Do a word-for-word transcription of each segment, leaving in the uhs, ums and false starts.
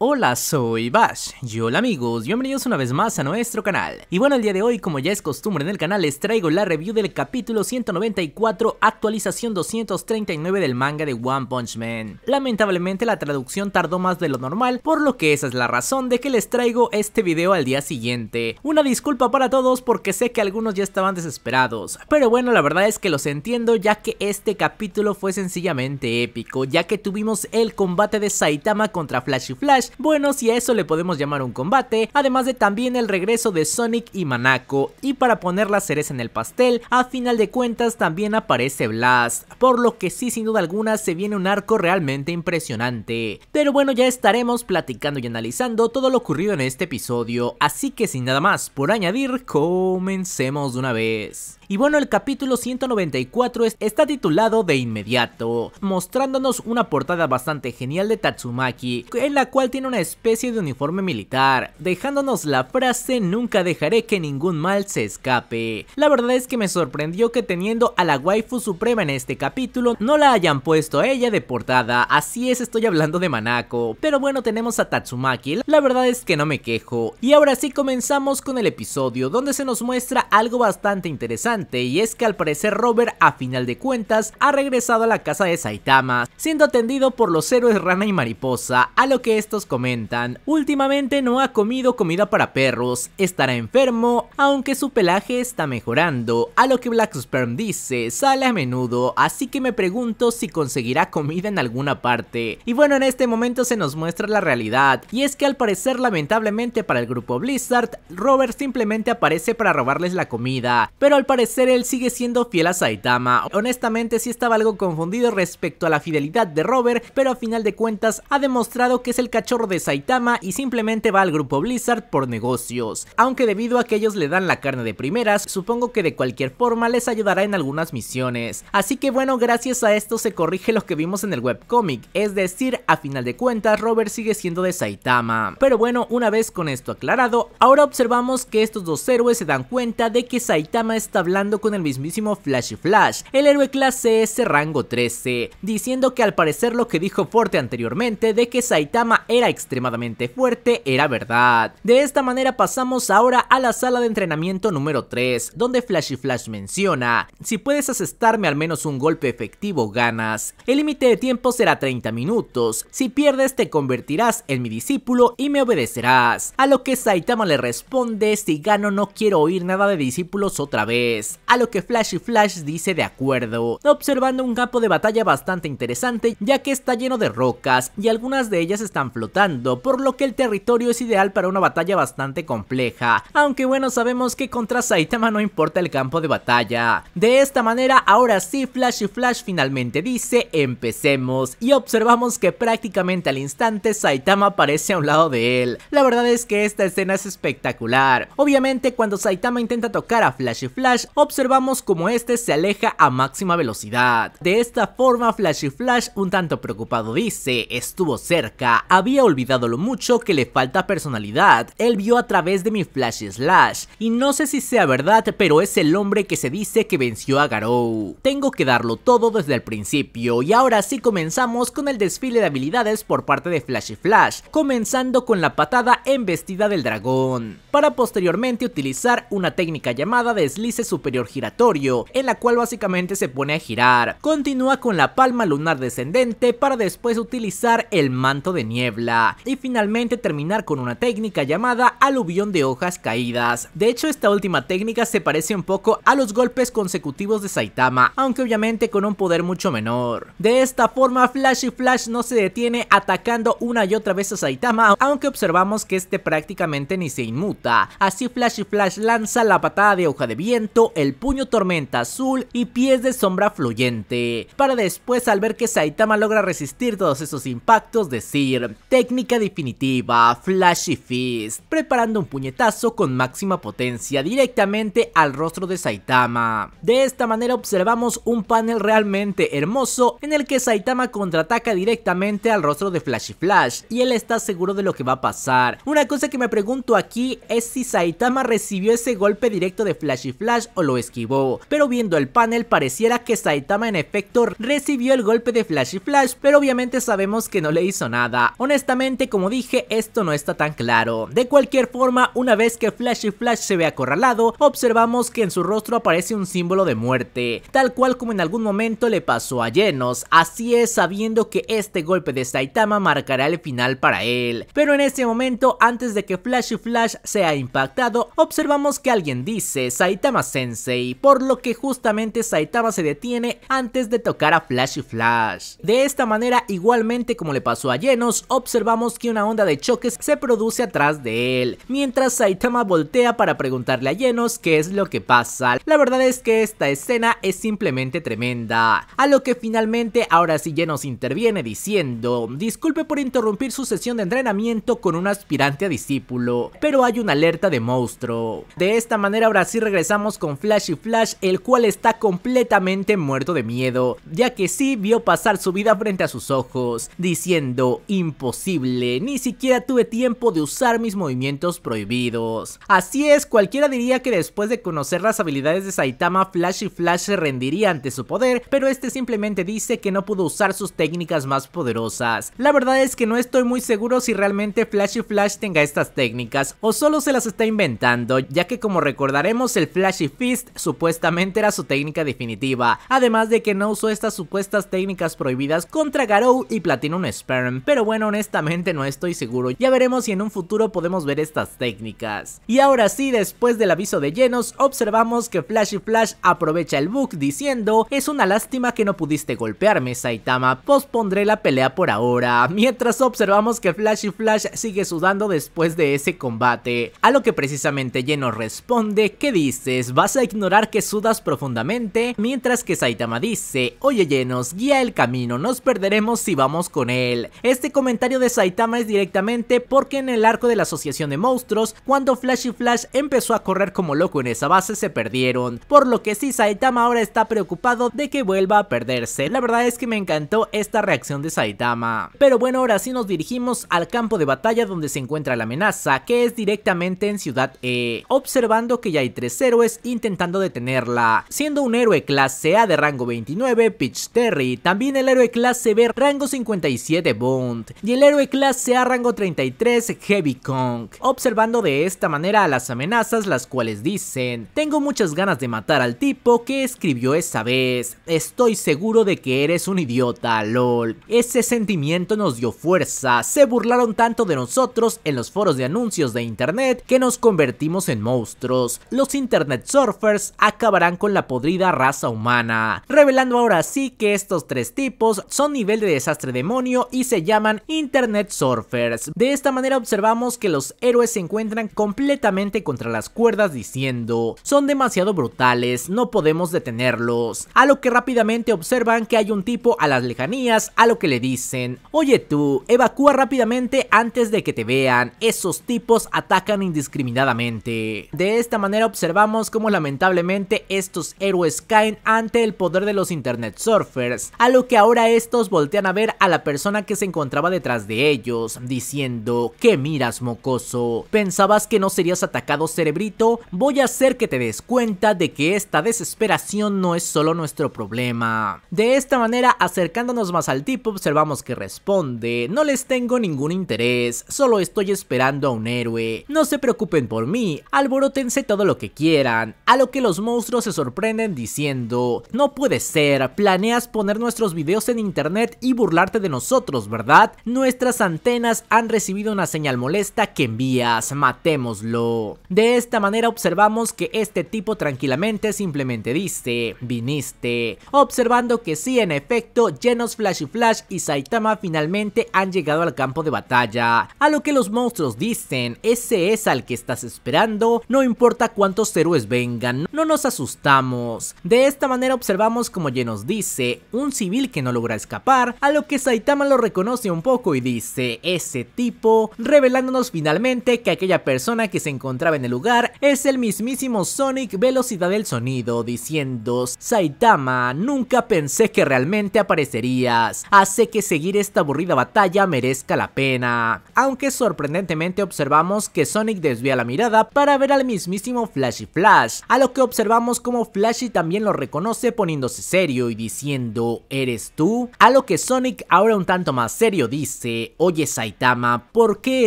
Hola, soy Bash, y hola amigos, bienvenidos una vez más a nuestro canal. Y bueno, el día de hoy, como ya es costumbre en el canal, les traigo la review del capítulo ciento noventa y cuatro, actualización doscientos treinta y nueve del manga de One Punch Man. Lamentablemente la traducción tardó más de lo normal, por lo que esa es la razón de que les traigo este video al día siguiente. Una disculpa para todos porque sé que algunos ya estaban desesperados, pero bueno, la verdad es que los entiendo, ya que este capítulo fue sencillamente épico, ya que tuvimos el combate de Saitama contra Flashy Flash. Bueno, si a eso le podemos llamar un combate, además de también el regreso de Sonic y Manako, y para poner la cereza en el pastel, a final de cuentas también aparece Blast, por lo que sí, sin duda alguna, se viene un arco realmente impresionante. Pero bueno, ya estaremos platicando y analizando todo lo ocurrido en este episodio, así que sin nada más por añadir, comencemos de una vez. Y bueno, el capítulo ciento noventa y cuatro está titulado De Inmediato, mostrándonos una portada bastante genial de Tatsumaki, en la cual tiene una especie de uniforme militar, dejándonos la frase nunca dejaré que ningún mal se escape. La verdad es que me sorprendió que teniendo a la waifu suprema en este capítulo, no la hayan puesto a ella de portada, así es, estoy hablando de Manako, pero bueno, tenemos a Tatsumaki, la verdad es que no me quejo. Y ahora sí comenzamos con el episodio, donde se nos muestra algo bastante interesante, y es que al parecer Rover a final de cuentas ha regresado a la casa de Saitama, siendo atendido por los héroes Rana y Mariposa, a lo que estos comentan: últimamente no ha comido comida para perros, estará enfermo, aunque su pelaje está mejorando, a lo que Black Sperm dice: sale a menudo, así que me pregunto si conseguirá comida en alguna parte. Y bueno, en este momento se nos muestra la realidad, y es que al parecer lamentablemente para el grupo Blizzard, Rover simplemente aparece para robarles la comida, pero al parecer él sigue siendo fiel a Saitama. Honestamente sí estaba algo confundido respecto a la fidelidad de Rover, pero a final de cuentas ha demostrado que es el cachorro de Saitama y simplemente va al grupo Blizzard por negocios, aunque debido a que ellos le dan la carne de primeras, supongo que de cualquier forma les ayudará en algunas misiones. Así que bueno, gracias a esto se corrige lo que vimos en el webcomic, es decir, a final de cuentas Rover sigue siendo de Saitama. Pero bueno, una vez con esto aclarado, ahora observamos que estos dos héroes se dan cuenta de que Saitama está hablando con el mismísimo Flashy Flash, el héroe clase S rango trece, diciendo que al parecer lo que dijo Forte anteriormente de que Saitama era extremadamente fuerte era verdad. De esta manera pasamos ahora a la sala de entrenamiento número tres, donde Flashy Flash menciona: si puedes asestarme al menos un golpe efectivo ganas, el límite de tiempo será treinta minutos, si pierdes te convertirás en mi discípulo y me obedecerás, a lo que Saitama le responde: si gano no quiero oír nada de discípulos otra vez, a lo que Flashy Flash dice de acuerdo, observando un campo de batalla bastante interesante, ya que está lleno de rocas y algunas de ellas están flotando, por lo que el territorio es ideal para una batalla bastante compleja, aunque bueno, sabemos que contra Saitama no importa el campo de batalla. De esta manera ahora sí Flashy Flash finalmente dice: empecemos, y observamos que prácticamente al instante Saitama aparece a un lado de él. La verdad es que esta escena es espectacular. Obviamente cuando Saitama intenta tocar a Flashy Flash, observamos como este se aleja a máxima velocidad. De esta forma Flashy Flash, un tanto preocupado, dice: estuvo cerca, había olvidado lo mucho que le falta personalidad, él vio a través de mi Flash Slash, y no sé si sea verdad, pero es el hombre que se dice que venció a Garou. Tengo que darlo todo desde el principio. Y ahora sí comenzamos con el desfile de habilidades por parte de Flashy Flash, comenzando con la patada embestida del dragón, para posteriormente utilizar una técnica llamada deslice superior giratorio, en la cual básicamente se pone a girar. Continúa con la palma lunar descendente para después utilizar el manto de niebla, y finalmente terminar con una técnica llamada aluvión de hojas caídas. De hecho, esta última técnica se parece un poco a los golpes consecutivos de Saitama, aunque obviamente con un poder mucho menor. De esta forma Flashy Flash no se detiene, atacando una y otra vez a Saitama, aunque observamos que este prácticamente ni se inmuta. Así Flashy Flash lanza la patada de hoja de viento, el puño tormenta azul y pies de sombra fluyente, para después, al ver que Saitama logra resistir todos esos impactos, decir: te técnica definitiva, Flashy Fist, preparando un puñetazo con máxima potencia directamente al rostro de Saitama. De esta manera observamos un panel realmente hermoso en el que Saitama contraataca directamente al rostro de Flashy Flash y él está seguro de lo que va a pasar. Una cosa que me pregunto aquí es si Saitama recibió ese golpe directo de Flashy Flash o lo esquivó, pero viendo el panel pareciera que Saitama en efecto recibió el golpe de Flashy Flash, pero obviamente sabemos que no le hizo nada. Honestamente, como dije, esto no está tan claro. De cualquier forma, una vez que Flashy Flash se ve acorralado, observamos que en su rostro aparece un símbolo de muerte, tal cual como en algún momento le pasó a Genos. Así es, sabiendo que este golpe de Saitama marcará el final para él. Pero en ese momento, antes de que Flashy Flash sea impactado, observamos que alguien dice Saitama Sensei, por lo que justamente Saitama se detiene antes de tocar a Flashy Flash. De esta manera, igualmente como le pasó a Genos, observamos que una onda de choques se produce atrás de él, mientras Saitama voltea para preguntarle a Genos qué es lo que pasa. La verdad es que esta escena es simplemente tremenda, a lo que finalmente ahora sí Genos interviene diciendo: disculpe por interrumpir su sesión de entrenamiento con un aspirante a discípulo, pero hay una alerta de monstruo. De esta manera ahora sí regresamos con Flashy Flash, el cual está completamente muerto de miedo, ya que sí vio pasar su vida frente a sus ojos, diciendo: imposible, ni siquiera tuve tiempo de usar mis movimientos prohibidos. Así es, cualquiera diría que después de conocer las habilidades de Saitama, Flashy Flash se rendiría ante su poder, pero este simplemente dice que no pudo usar sus técnicas más poderosas. La verdad es que no estoy muy seguro si realmente Flashy Flash tenga estas técnicas o solo se las está inventando, ya que como recordaremos el Flashy Fist supuestamente era su técnica definitiva, además de que no usó estas supuestas técnicas prohibidas contra Garou y Platinum Sperm. Pero bueno, honestamente no estoy seguro, ya veremos si en un futuro podemos ver estas técnicas. Y ahora sí, después del aviso de Genos, observamos que Flashy Flash aprovecha el bug diciendo: es una lástima que no pudiste golpearme, Saitama, pospondré la pelea por ahora. Mientras observamos que Flashy Flash sigue sudando después de ese combate, a lo que precisamente Genos responde: ¿qué dices? ¿Vas a ignorar que sudas profundamente? Mientras que Saitama dice: oye Genos, guía el camino, nos perderemos si vamos con él. Este comentario de Saitama es directamente porque en el arco de la Asociación de Monstruos, cuando Flashy Flash empezó a correr como loco en esa base, se perdieron, por lo que sí, Saitama ahora está preocupado de que vuelva a perderse. La verdad es que me encantó esta reacción de Saitama. Pero bueno, ahora sí nos dirigimos al campo de batalla donde se encuentra la amenaza, que es directamente en Ciudad E, observando que ya hay tres héroes intentando detenerla, siendo un héroe clase A de rango veintinueve, Pitch Terry, también el héroe clase B rango cincuenta y siete, Bond, y el héroe clase A rango treinta y tres, Heavy Kong, observando de esta manera a las amenazas, las cuales dicen: tengo muchas ganas de matar al tipo que escribió esa vez, estoy seguro de que eres un idiota, lol. Ese sentimiento nos dio fuerza, se burlaron tanto de nosotros en los foros de anuncios de internet que nos convertimos en monstruos. Los internet surfers acabarán con la podrida raza humana, revelando ahora sí que estos tres tipos son nivel de desastre demonio y se llaman internet surfers. De esta manera observamos que los héroes se encuentran completamente contra las cuerdas diciendo: son demasiado brutales, no podemos detenerlos, a lo que rápidamente observan que hay un tipo a las lejanías, a lo que le dicen: oye tú, evacúa rápidamente antes de que te vean, esos tipos atacan indiscriminadamente. De esta manera observamos como lamentablemente estos héroes caen ante el poder de los internet surfers, a lo que ahora estos voltean a ver a la persona que se encontraba detrás de ellos, diciendo: ¿qué miras, mocoso? ¿Pensabas que no serías atacado, cerebrito? Voy a hacer que te des cuenta de que esta desesperación no es solo nuestro problema. De esta manera, acercándonos más al tipo, observamos que responde: no les tengo ningún interés, solo estoy esperando a un héroe, no se preocupen por mí, alborótense todo lo que quieran. A lo que los monstruos se sorprenden diciendo: no puede ser, planeas poner nuestros videos en internet y burlarte de nosotros, ¿verdad? Nuestras antenas han recibido una señal molesta que envías, matémoslo. De esta manera observamos que este tipo tranquilamente simplemente dice: viniste, observando que sí, en efecto, Genos, Flashy Flash y Saitama finalmente han llegado al campo de batalla, a lo que los monstruos dicen: ese es al que estás esperando, no importa cuántos héroes vengan, no nos asustamos. De esta manera observamos como Genos dice: un civil que no logra escapar, a lo que Saitama lo reconoce un poco y dice ese tipo, revelándonos finalmente que aquella persona que se encontraba en el lugar es el mismísimo Sonic Velocidad del Sonido, diciendo: Saitama, nunca pensé que realmente aparecerías, hace que seguir esta aburrida batalla merezca la pena. Aunque sorprendentemente observamos que Sonic desvía la mirada para ver al mismísimo Flashy Flash, a lo que observamos como Flashy también lo reconoce poniéndose serio y diciendo: ¿eres tú? A lo que Sonic, ahora un tanto más serio, dice: oye Saitama, ¿por qué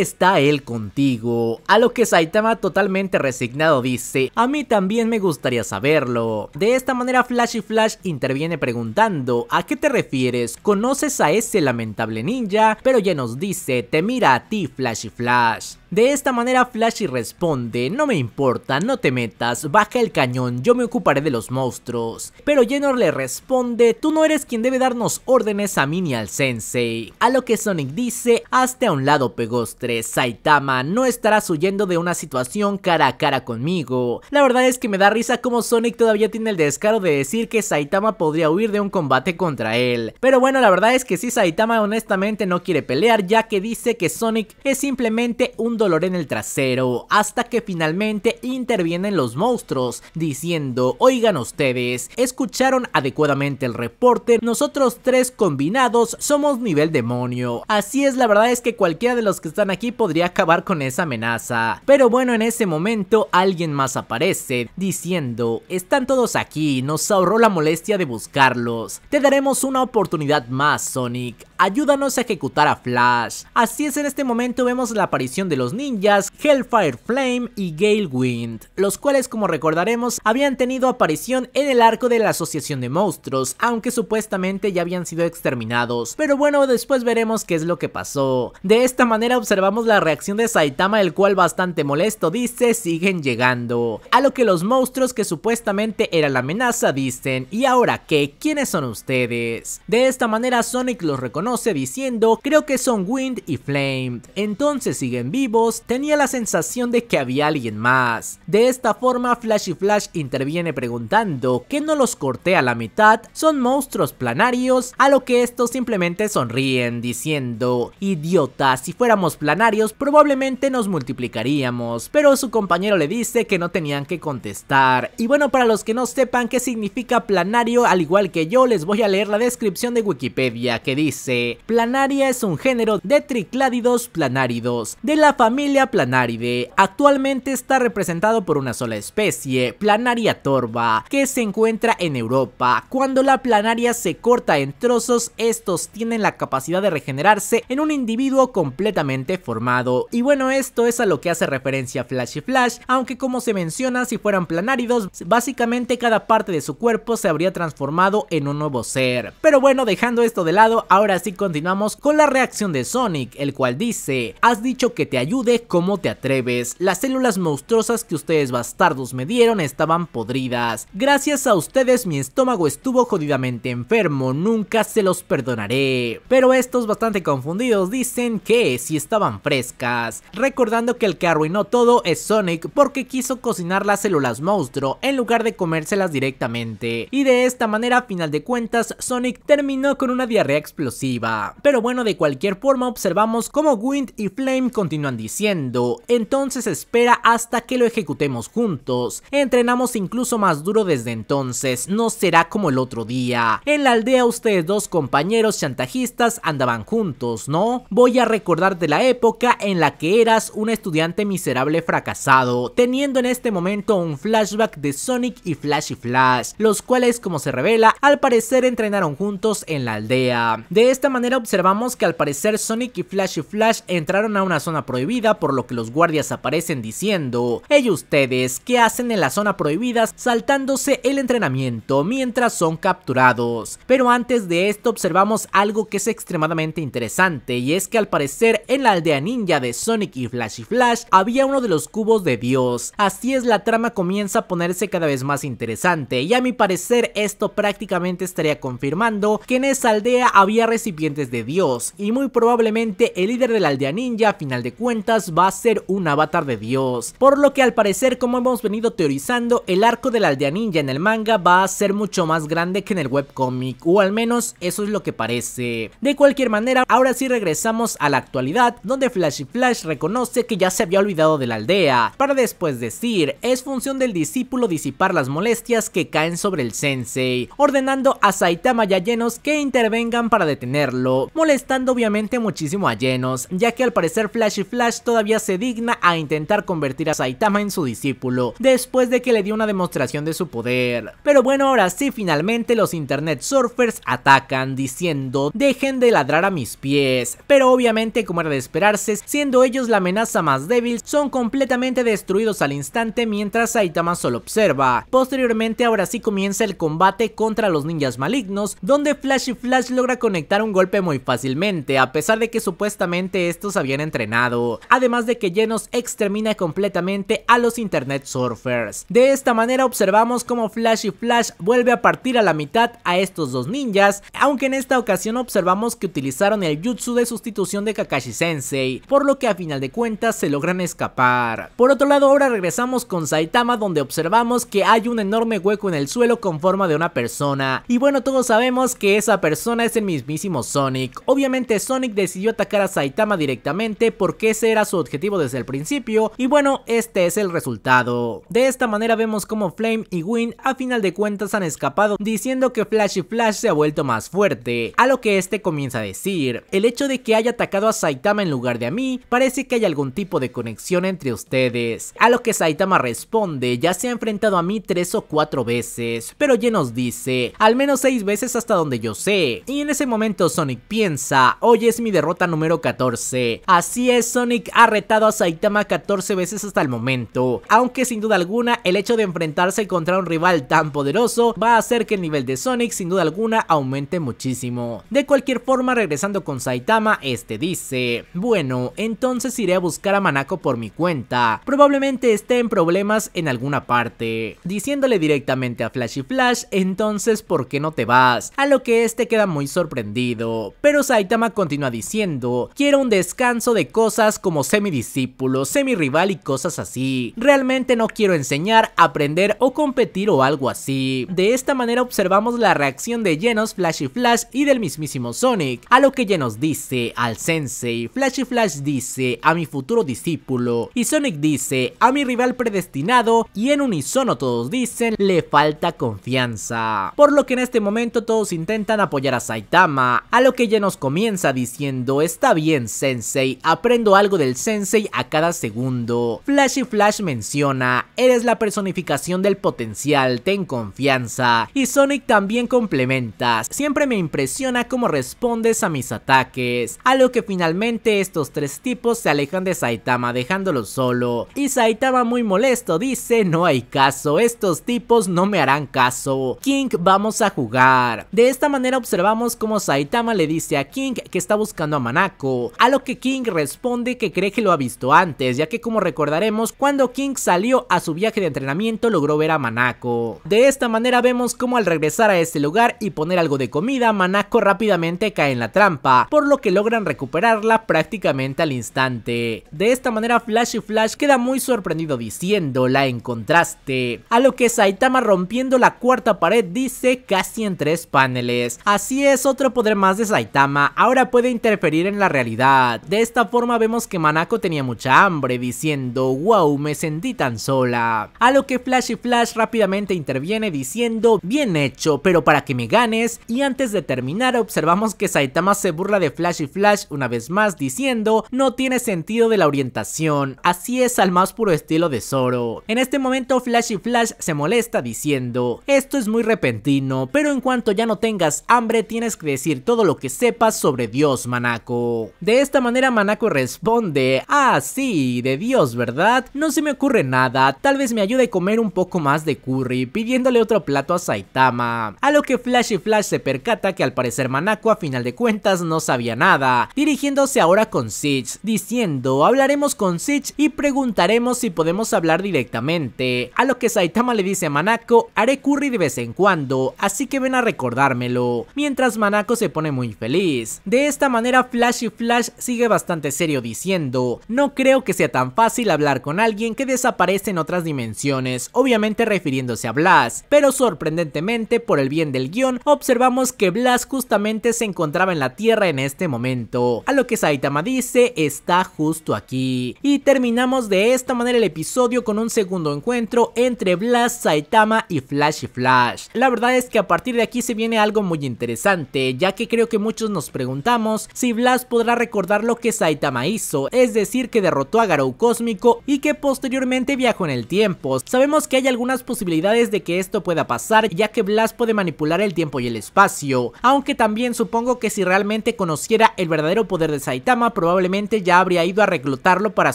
está él contigo? A lo que Saitama, totalmente resignado, dice: a mí también me gustaría saberlo. De esta manera Flashy Flash interviene preguntando: ¿a qué te refieres? ¿Conoces a ese lamentable ninja? Pero Genos dice: te mira a ti, Flashy Flash. De esta manera Flashy responde: no me importa, no te metas, baja el cañón, yo me ocuparé de los monstruos. Pero Genos le responde: tú no eres quien debe darnos órdenes a mí ni al sensei. A lo que Sonic dice: hazte a un lado, pegostre, Saitama, no estarás huyendo de una situación cara a cara conmigo. La verdad es que me da risa como Sonic todavía tiene el descaro de decir que Saitama podría huir de un combate contra él. Pero bueno, la verdad es que sí, Saitama honestamente no quiere pelear, ya que dice que Sonic es simplemente un dolor en el trasero, hasta que finalmente intervienen los monstruos diciendo: oigan ustedes, escucharon adecuadamente el reporte, nosotros tres combinados somos nivel demonio, así es, la verdad es que cualquiera de los que están aquí podría acabar con esa amenaza. Pero bueno, en ese momento alguien más aparece diciendo: están todos aquí, nos ahorró la molestia de buscarlos, te daremos una oportunidad más, Sonic, ayúdanos a ejecutar a Flash. Así es, en este momento vemos la aparición de los ninjas Hellfire Flame y Gale Wind, los cuales, como recordaremos, habían tenido aparición en el arco de la Asociación de Monstruos, aunque supuestamente ya habían sido exterminados. Pero bueno, después veremos qué es lo que pasó. De esta manera observamos la reacción de Saitama, el cual, bastante molesto, dice: siguen llegando. A lo que los monstruos que supuestamente eran la amenaza dicen: ¿y ahora qué? ¿Quiénes son ustedes? De esta manera Sonic los reconoce diciendo: creo que son Wind y Flame, entonces siguen vivos. Tenía la sensación de que había alguien más. De esta forma Flashy Flash interviene preguntando: ¿qué no los corté a la mitad? ¿Son monstruos planarios? A lo que estos simplemente sonríen diciendo: idiota, si fuéramos planarios probablemente nos multiplicaríamos. Pero su compañero le dice que no tenían que contestar. Y bueno, para los que no sepan qué significa planario, al igual que yo, les voy a leer la descripción de Wikipedia, que dice: Planaria es un género de tricládidos planáridos de la familia Planaridae. Actualmente está representado por una sola especie, Planaria torva, que se encuentra en Europa. Cuando la planaria se corta en trozos, estos tienen la capacidad de regenerarse en un individuo completamente formado. Y bueno, esto es a lo que hace referencia Flashy Flash, aunque como se menciona, si fueran planáridos, básicamente cada parte de su cuerpo se habría transformado en un nuevo ser. Pero bueno, dejando esto de lado, ahora sí continuamos con la reacción de Sonic, el cual dice: has dicho que te ayuda. Ayude, ¿cómo te atreves? Las células monstruosas que ustedes bastardos me dieron estaban podridas. Gracias a ustedes mi estómago estuvo jodidamente enfermo, nunca se los perdonaré. Pero estos, bastante confundidos, dicen que si estaban frescas, recordando que el que arruinó todo es Sonic, porque quiso cocinar las células monstruo en lugar de comérselas directamente. Y de esta manera, a final de cuentas, Sonic terminó con una diarrea explosiva. Pero bueno, de cualquier forma observamos cómo Wind y Flame continúan diciendo: entonces espera hasta que lo ejecutemos juntos, entrenamos incluso más duro desde entonces, no será como el otro día. En la aldea ustedes dos compañeros chantajistas andaban juntos, ¿no? Voy a recordarte la época en la que eras un estudiante miserable fracasado, teniendo en este momento un flashback de Sonic y Flashy Flash, los cuales, como se revela, al parecer entrenaron juntos en la aldea. De esta manera observamos que al parecer Sonic y Flashy Flash entraron a una zona prohibida, por lo que los guardias aparecen diciendo: hey ustedes, ¿qué hacen en la zona prohibida saltándose el entrenamiento? Mientras son capturados. Pero antes de esto observamos algo que es extremadamente interesante, y es que al parecer en la aldea ninja de Sonic y Flashy Flash había uno de los cubos de Dios. Así es, la trama comienza a ponerse cada vez más interesante, y a mi parecer esto prácticamente estaría confirmando que en esa aldea había recibido recipientes de Dios, y muy probablemente el líder de la aldea ninja a final de cuentas va a ser un avatar de Dios, por lo que al parecer, como hemos venido teorizando, el arco de la aldea ninja en el manga va a ser mucho más grande que en el webcomic, o al menos eso es lo que parece. De cualquier manera, ahora sí regresamos a la actualidad, donde Flashy Flash reconoce que ya se había olvidado de la aldea, para después decir, es función del discípulo disipar las molestias que caen sobre el sensei, ordenando a Saitama y a Genos que intervengan para detenerlo, molestando obviamente muchísimo a Genos, ya que al parecer Flashy Flash todavía se digna a intentar convertir a Saitama en su discípulo, después de que le dio una demostración de su poder. Pero bueno, ahora sí, finalmente los internet surfers atacan, diciendo, dejen de ladrar a mis pies, pero obviamente, como era de esperarse, siendo ellos la amenaza más débil, son completamente destruidos al instante mientras Saitama solo observa. Posteriormente, ahora sí comienza el combate contra los ninjas malignos, donde Flashy Flash logra conectar un golpe muy fácilmente, a pesar de que supuestamente estos habían entrenado, además de que Genos extermina completamente a los internet surfers. De esta manera observamos como Flashy Flash vuelve a partir a la mitad a estos dos ninjas, aunque en esta ocasión observamos que utilizaron el jutsu de sustitución de Kakashi Sensei, por lo que a final de cuentas se logran escapar. Por otro lado, ahora regresamos con Saitama, donde observamos que hay un enorme hueco en el suelo con forma de una persona, y bueno, todos sabemos que esa persona es el mismísimo Sonic. Obviamente Sonic decidió atacar a Saitama directamente porque ese era su objetivo desde el principio, y bueno, este es el resultado. De esta manera vemos como Flame y Wind a final de cuentas han escapado, diciendo que Flashy Flash se ha vuelto más fuerte, a lo que este comienza a decir, el hecho de que haya atacado a Saitama en lugar de a mí, parece que hay algún tipo de conexión entre ustedes, a lo que Saitama responde, ya se ha enfrentado a mí tres o cuatro veces, pero Genos dice, al menos seis veces hasta donde yo sé, y en ese momento Sonic piensa, hoy es mi derrota número catorce, así es, Sonic ha retado a Saitama catorce veces hasta el momento, aunque sin duda alguna el hecho de enfrentarse contra un rival tan poderoso va a hacer que el nivel de Sonic sin duda alguna aumente muchísimo. De cualquier forma, regresando con Saitama, este dice, bueno, entonces iré a buscar a Manako por mi cuenta, probablemente esté en problemas en alguna parte, diciéndole directamente a Flashy Flash, entonces ¿por qué no te vas?, a lo que este queda muy sorprendido, pero Saitama continúa diciendo, quiero un descanso de cosas como semidiscípulo, semirival y cosas así, realmente no quiero enseñar, aprender o competir o algo así. De esta manera observamos la reacción de Genos, Flashy Flash y del mismísimo Sonic, a lo que Genos dice, al sensei, Flashy Flash dice, a mi futuro discípulo, y Sonic dice, a mi rival predestinado, y en unisono todos dicen, le falta confianza, por lo que en este momento todos intentan apoyar a Saitama, a lo que Genos comienza diciendo, está bien sensei, aprendo algo del sensei a cada segundo. Flashy Flash menciona, eres la personificación del potencial, ten confianza, y Sonic también complementas, siempre me impresiona cómo respondes a mis ataques, a lo que finalmente estos tres tipos se alejan de Saitama dejándolo solo, y Saitama muy molesto dice, no hay caso, estos tipos no me harán caso, King, vamos a jugar. De esta manera observamos como Saitama le dice a King que está buscando a Manako, a lo que King responde que cree que lo ha visto antes, ya que como recordaremos, cuando King salió a su viaje de entrenamiento logró ver a Manako. De esta manera vemos como al regresar a este lugar y poner algo de comida, Manako rápidamente cae en la trampa, por lo que logran recuperarla prácticamente al instante. De esta manera Flashy Flash queda muy sorprendido diciendo, la encontraste, a lo que Saitama rompiendo la cuarta pared dice, casi en tres paneles, así es, otro poder más de Saitama, ahora puede interferir en la realidad. De esta forma vemos que Manako tenía mucha hambre, diciendo, wow, me sentí tan sola, a lo que Flashy Flash rápidamente interviene diciendo, bien hecho, pero para que me ganes. Y antes de terminar observamos que Saitama se burla de Flashy Flash una vez más diciendo, no tiene sentido de la orientación, así es, al más puro estilo de Zoro. En este momento Flashy Flash se molesta diciendo, esto es muy repentino, pero en cuanto ya no tengas hambre tienes que decir todo lo que sepas sobre Dios, Manako. De esta manera Manako responde, ah sí, de Dios, ¿verdad? No se me ocurre nada, tal vez me ayude a comer un poco más de curry, pidiéndole otro plato a Saitama, a lo que Flashy Flash se percata que al parecer Manako a final de cuentas no sabía nada, dirigiéndose ahora con Sitch, diciendo, hablaremos con Sitch y preguntaremos si podemos hablar directamente, a lo que Saitama le dice a Manako, haré curry de vez en cuando, así que ven a recordármelo, mientras Manako se pone pone muy feliz. De esta manera Flashy Flash sigue bastante serio diciendo: no creo que sea tan fácil hablar con alguien que desaparece en otras dimensiones, obviamente refiriéndose a Blast, pero sorprendentemente por el bien del guión observamos que Blast justamente se encontraba en la Tierra en este momento, a lo que Saitama dice está justo aquí. Y terminamos de esta manera el episodio con un segundo encuentro entre Blast, Saitama y Flashy Flash. La verdad es que a partir de aquí se viene algo muy interesante, ya que creo que muchos nos preguntamos si Blast podrá recordar lo que Saitama hizo, es decir, que derrotó a Garou Cósmico y que posteriormente viajó en el tiempo. Sabemos que hay algunas posibilidades de que esto pueda pasar, ya que Blast puede manipular el tiempo y el espacio, aunque también supongo que si realmente conociera el verdadero poder de Saitama probablemente ya habría ido a reclutarlo para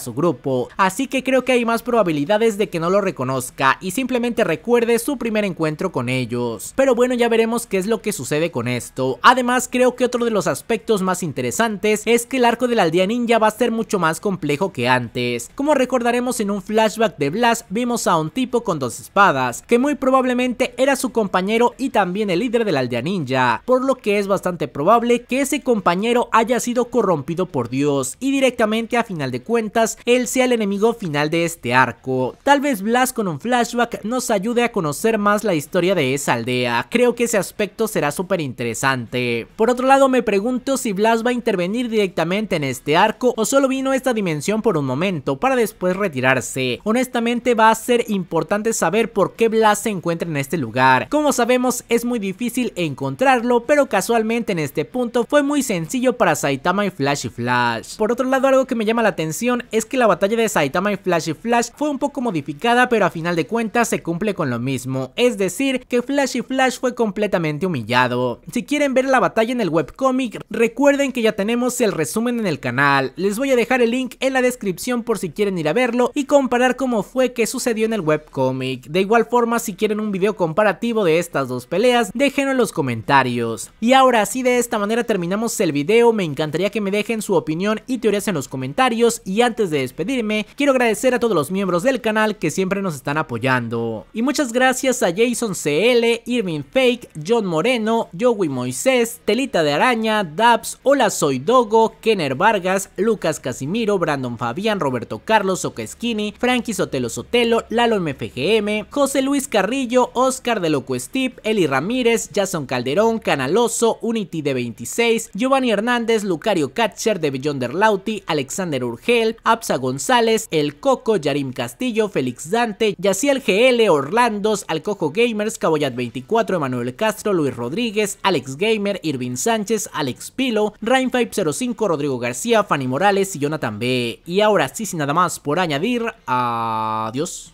su grupo, así que creo que hay más probabilidades de que no lo reconozca y simplemente recuerde su primer encuentro con ellos, pero bueno, ya veremos qué es lo que sucede con esto. Además, creo que otro de los aspectos más interesantes es que el arco de la aldea ninja va a ser mucho más complejo que antes. Como recordaremos, en un flashback de Blast vimos a un tipo con dos espadas que muy probablemente era su compañero y también el líder de la aldea ninja, por lo que es bastante probable que ese compañero haya sido corrompido por Dios y directamente, a final de cuentas, él sea el enemigo final de este arco. Tal vez Blast con un flashback nos ayude a conocer más la historia de esa aldea, creo que ese aspecto será súper interesante. Por otro lado, me pregunto si Blast va a intervenir directamente en este arco o solo vino a esta dimensión por un momento para después retirarse. Honestamente va a ser importante saber por qué Blast se encuentra en este lugar. Como sabemos, es muy difícil encontrarlo, pero casualmente en este punto fue muy sencillo para Saitama y Flashy Flash. Por otro lado, algo que me llama la atención es que la batalla de Saitama y Flashy Flash fue un poco modificada, pero a final de cuentas se cumple con lo mismo, es decir, que Flashy Flash fue completamente humillado. Si quieren ver la batalla en el webcomic, recuerden que ya tenemos el resumen en el canal, les voy a dejar el link en la descripción por si quieren ir a verlo y comparar cómo fue que sucedió en el webcomic. De igual forma, si quieren un video comparativo de estas dos peleas, déjenlo en los comentarios. Y ahora sí, de esta manera terminamos el video, me encantaría que me dejen su opinión y teorías en los comentarios, y antes de despedirme, quiero agradecer a todos los miembros del canal que siempre nos están apoyando. Y muchas gracias a Jason C L, Irving Fake, John Moreno, Joey Moisés, Telita de Araña, Dabs, Hola Soy Dogo, Kenner Vargas, Lucas Casimiro, Brandon Fabián, Roberto Carlos, Okeskini, Frankie Sotelo Sotelo, Lalo M F G M, José Luis Carrillo, Oscar de Loco Steve, Eli Ramírez, Jason Calderón, Canaloso, Unity de veintiséis, Giovanni Hernández, Lucario Catcher, de Beyond Derlauti, Alexander Urgel, Absa González, El Coco, Yarim Castillo, Félix Dante, Yaciel G L, Orlandos, Alcojo Gamers, Caboyat veinticuatro, Emanuel Castro, Luis Rodríguez, Alex Gamer, Irvin Sánchez, Alex Pilo, Rainfive cero cinco, Rodrigo García, Fanny Morales y Jonathan B. Y ahora sí, sin nada más por añadir, adiós.